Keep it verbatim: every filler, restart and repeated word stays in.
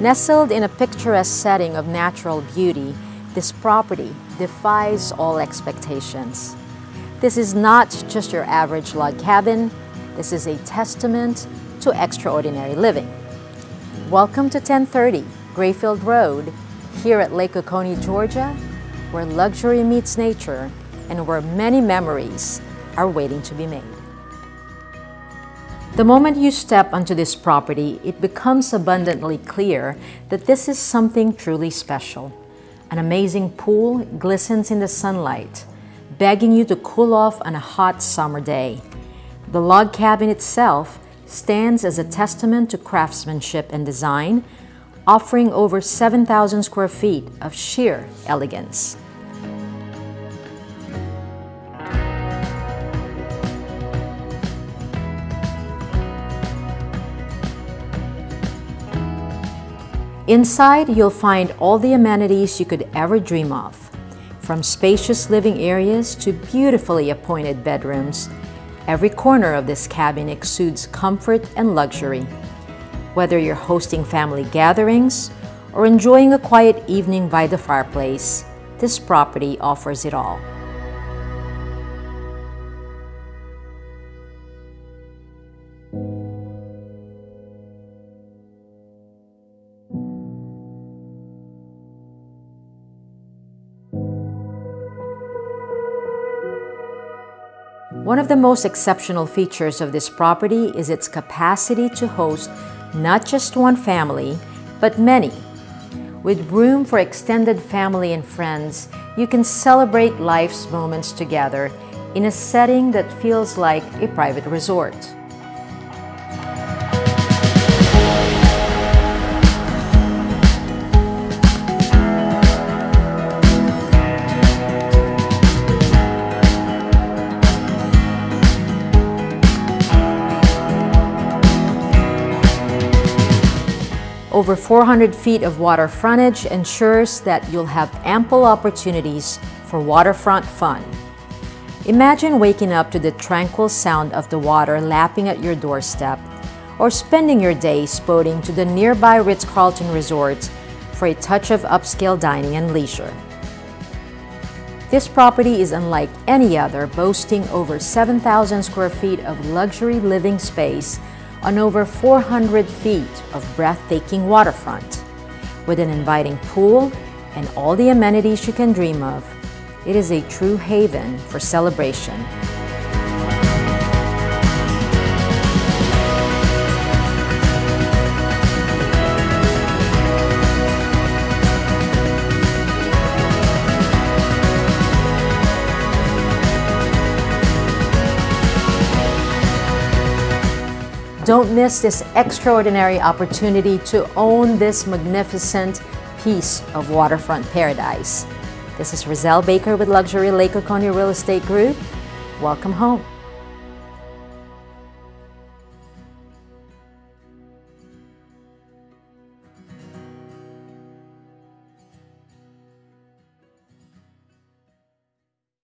Nestled in a picturesque setting of natural beauty, this property defies all expectations. This is not just your average log cabin. This is a testament to extraordinary living. Welcome to ten thirty Greyfield Road, here at Lake Oconee, Georgia, where luxury meets nature and where many memories are waiting to be made. The moment you step onto this property, it becomes abundantly clear that this is something truly special. An amazing pool glistens in the sunlight, begging you to cool off on a hot summer day. The log cabin itself stands as a testament to craftsmanship and design, offering over seven thousand square feet of sheer elegance. Inside, you'll find all the amenities you could ever dream of, from spacious living areas to beautifully appointed bedrooms. Every corner of this cabin exudes comfort and luxury. Whether you're hosting family gatherings or enjoying a quiet evening by the fireplace, this property offers it all. One of the most exceptional features of this property is its capacity to host not just one family, but many. With room for extended family and friends, you can celebrate life's moments together in a setting that feels like a private resort. Over four hundred feet of water frontage ensures that you'll have ample opportunities for waterfront fun. Imagine waking up to the tranquil sound of the water lapping at your doorstep, or spending your days boating to the nearby Ritz-Carlton Resort for a touch of upscale dining and leisure. This property is unlike any other, boasting over seven thousand square feet of luxury living space on over four hundred feet of breathtaking waterfront. With an inviting pool and all the amenities you can dream of, it is a true haven for celebration. Don't miss this extraordinary opportunity to own this magnificent piece of waterfront paradise. This is Riezl Baker with Luxury Lake Oconee Real Estate Group. Welcome home.